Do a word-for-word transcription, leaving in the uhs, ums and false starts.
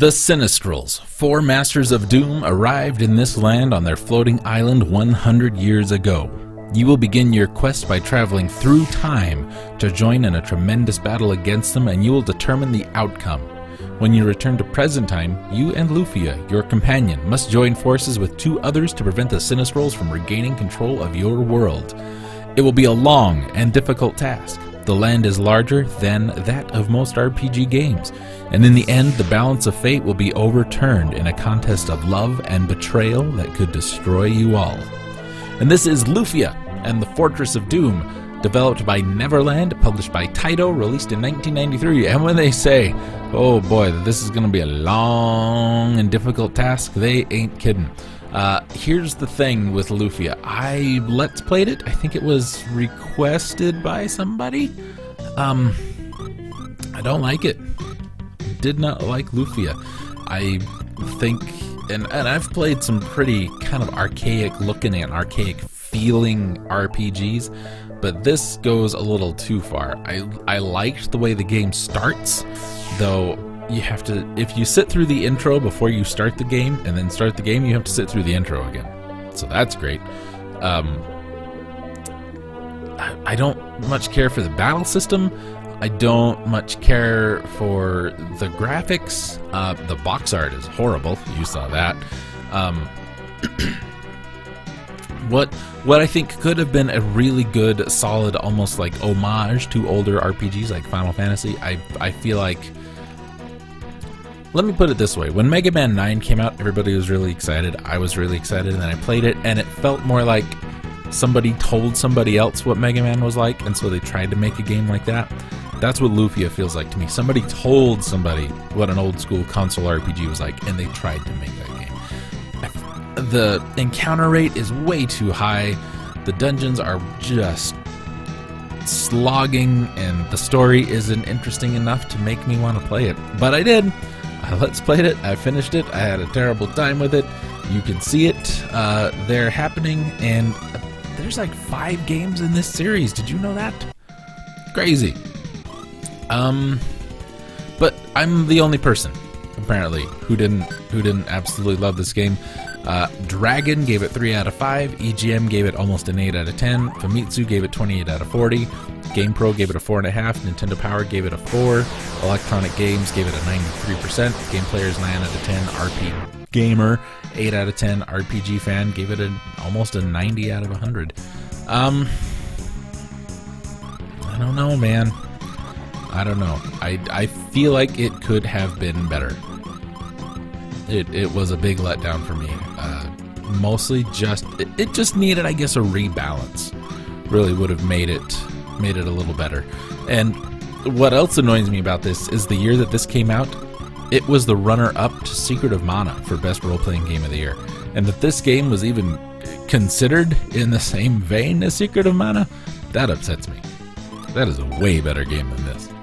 The Sinistrals, four Masters of Doom, arrived in this land on their floating island one hundred years ago. You will begin your quest by traveling through time to join in a tremendous battle against them, and you will determine the outcome. When you return to present time, you and Lufia, your companion, must join forces with two others to prevent the Sinistrals from regaining control of your world. It will be a long and difficult task. The land is larger than that of most R P G games, and in the end, the balance of fate will be overturned in a contest of love and betrayal that could destroy you all. And this is Lufia and the Fortress of Doom, developed by Neverland, published by Taito, released in nineteen ninety-three. And when they say, oh boy, this is going to be a long and difficult task, they ain't kidding. Uh, here's the thing with Lufia. I let's played it. I think it was requested by somebody. Um, I don't like it. Did not like Lufia. I think, and, and I've played some pretty kind of archaic looking and archaic feeling R P Gs, but this goes a little too far. I, I liked the way the game starts, though. You have to, if you sit through the intro before you start the game and then start the game, you have to sit through the intro again. So that's great. Um, I, I don't much care for the battle system. I don't much care for the graphics. Uh, the box art is horrible. You saw that. Um, what, what I think could have been a really good, solid, almost like homage to older R P Gs like Final Fantasy, I, I feel like. Let me put it this way, when Mega Man nine came out, everybody was really excited, I was really excited, and then I played it, and it felt more like somebody told somebody else what Mega Man was like, and so they tried to make a game like that. That's what Lufia feels like to me. Somebody told somebody what an old-school console R P G was like, and they tried to make that game. The encounter rate is way too high, the dungeons are just slogging, and the story isn't interesting enough to make me want to play it, but I did. I let's played it, I finished it, I had a terrible time with it. You can see it uh, there happening, and there's like five games in this series. Did you know that? Crazy. Um, but I'm the only person, apparently, who didn't who didn't absolutely love this game. Uh, Dragon gave it three out of five, E G M gave it almost an eight out of ten, Famitsu gave it twenty-eight out of forty, GamePro gave it a four point five, Nintendo Power gave it a four, Electronic Games gave it a ninety-three percent, GamePlayers nine out of ten, R P Gamer eight out of ten, R P G Fan gave it a, almost a ninety out of one hundred. Um, I don't know, man. I don't know. I, I feel like it could have been better. It, it was a big letdown for me. Uh, mostly just it, it just needed, I guess, a rebalance. Really would have made it made it a little better. And what else annoys me about this is the year that this came out, it was the runner-up to Secret of Mana for best role-playing game of the year, and that this game was even considered in the same vein as Secret of Mana, that upsets me. That is a way better game than this.